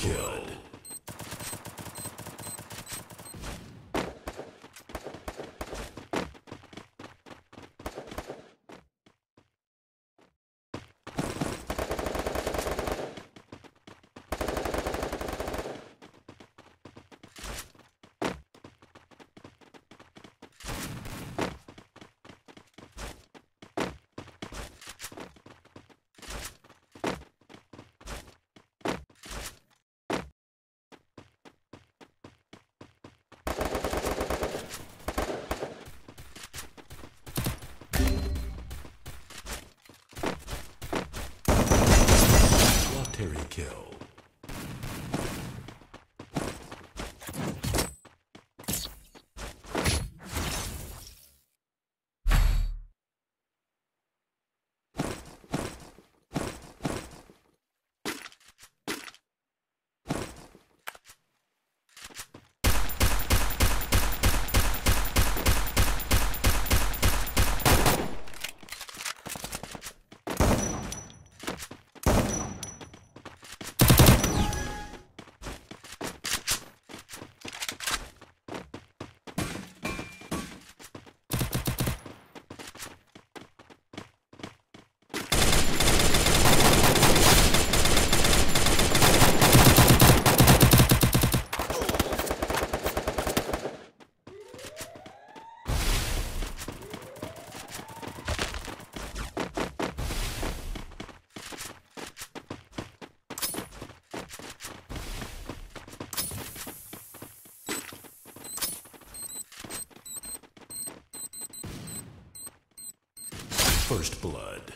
killed. Kill. First blood.